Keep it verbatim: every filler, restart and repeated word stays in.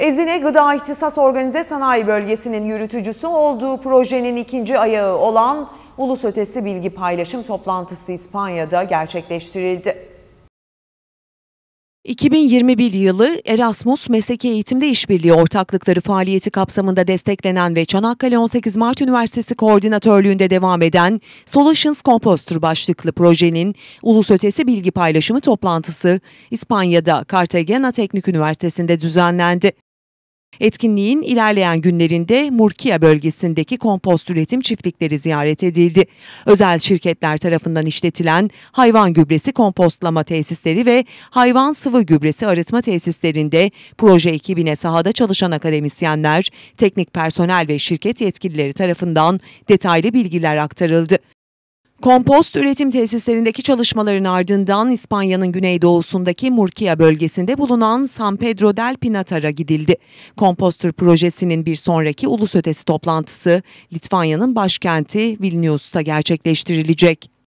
Ezine Gıda İhtisas Organize Sanayi Bölgesi'nin yürütücüsü olduğu projenin ikinci ayağı olan Ulusötesi Bilgi Paylaşım Toplantısı İspanya'da gerçekleştirildi. iki bin yirmi bir yılı Erasmus Mesleki Eğitimde İşbirliği Ortaklıkları faaliyeti kapsamında desteklenen ve Çanakkale on sekiz Mart Üniversitesi koordinatörlüğünde devam eden Solutions Composter başlıklı projenin Ulusötesi Bilgi Paylaşımı toplantısı İspanya'da Cartagena Teknik Üniversitesi'nde düzenlendi. Etkinliğin ilerleyen günlerinde Murcia bölgesindeki kompost üretim çiftlikleri ziyaret edildi. Özel şirketler tarafından işletilen hayvan gübresi kompostlama tesisleri ve hayvan sıvı gübresi arıtma tesislerinde proje ekibine sahada çalışan akademisyenler, teknik personel ve şirket yetkilileri tarafından detaylı bilgiler aktarıldı. Kompost üretim tesislerindeki çalışmaların ardından İspanya'nın güneydoğusundaki Murcia bölgesinde bulunan San Pedro del Pinatar'a gidildi. Composter projesinin bir sonraki ulusötesi toplantısı Litvanya'nın başkenti Vilnius'ta gerçekleştirilecek.